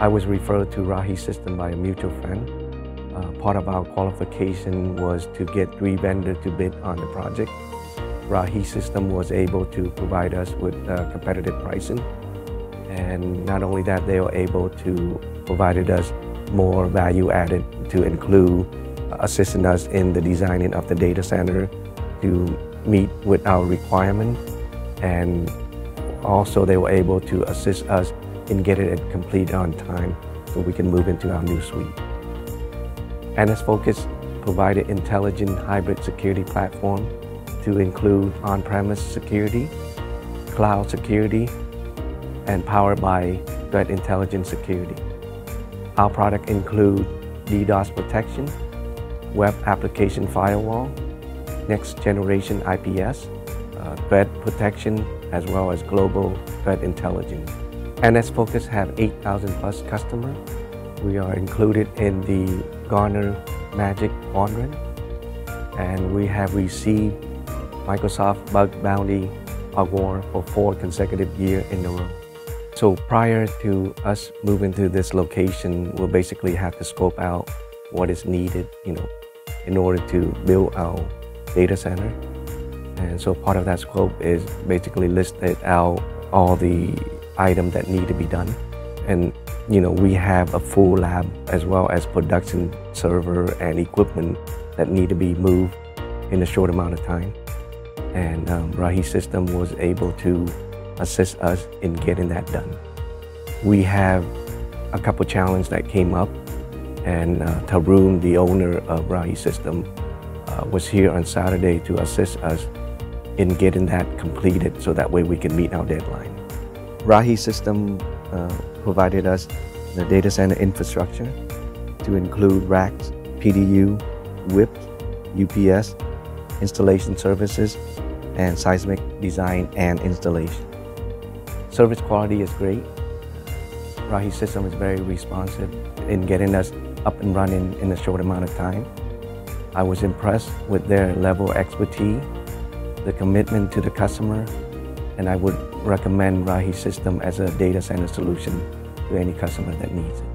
I was referred to Rahi System by a mutual friend. Part of our qualification was to get three vendors to bid on the project. Rahi System was able to provide us with competitive pricing. And not only that, they were able to provide us more value added to include assisting us in the designing of the data center to meet with our requirement. And also they were able to assist us in getting it complete on time so we can move into our new suite. NS Focus provided intelligent hybrid security platform to include on-premise security, cloud security, and powered by threat intelligence security. Our product include DDoS protection, web application firewall, next generation IPS, threat protection, as well as global threat intelligence. NS Focus have 8,000 plus customers. We are included in the Gartner Magic Quadrant, and we have received Microsoft Bug Bounty Award for 4 consecutive years in a row. So prior to us moving to this location, we'll basically have to scope out what is needed, in order to build our data center. And so part of that scope is basically listed out all the items that need to be done. And we have a full lab as well as production server and equipment that need to be moved in a short amount of time. And Rahi System was able to assist us in getting that done. We have a couple challenges that came up, and Tarun, the owner of Rahi System, was here on Saturday to assist us in getting that completed so that way we can meet our deadline. Rahi System provided us the data center infrastructure to include racks, PDU, WIP, UPS, installation services, and seismic design and installation. Service quality is great. Rahi System is very responsive in getting us up and running in a short amount of time. I was impressed with their level of expertise, the commitment to the customer, and I would recommend Rahi System as a data center solution to any customer that needs it.